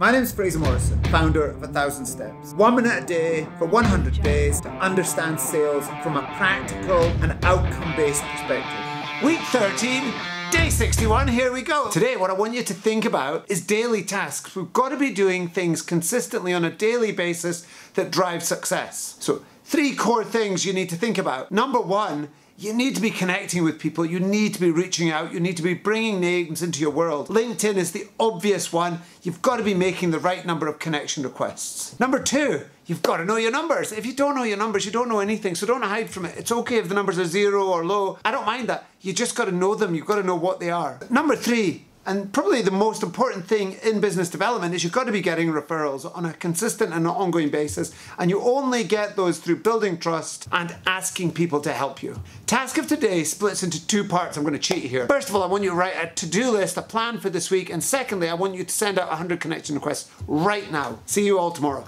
My name is Fraser Morrison, founder of A Thousand Steps. 1 minute a day for 100 days to understand sales from a practical and outcome-based perspective. Week 13, day 61, here we go. Today, what I want you to think about is daily tasks. We've got to be doing things consistently on a daily basis that drive success. So, three core things you need to think about. Number 1, you need to be connecting with people, you need to be reaching out, you need to be bringing names into your world. LinkedIn is the obvious one. You've got to be making the right number of connection requests. Number 2, you've got to know your numbers. If you don't know your numbers, you don't know anything, so don't hide from it. It's okay if the numbers are 0 or low. I don't mind that. You just got to know them, you've got to know what they are. Number 3, and probably the most important thing in business development, is you've got to be getting referrals on a consistent and ongoing basis, and you only get those through building trust and asking people to help you. Task of today splits into 2 parts. I'm going to cheat here. First of all, I want you to write a to-do list, a plan for this week, and secondly, I want you to send out 100 connection requests right now. See you all tomorrow.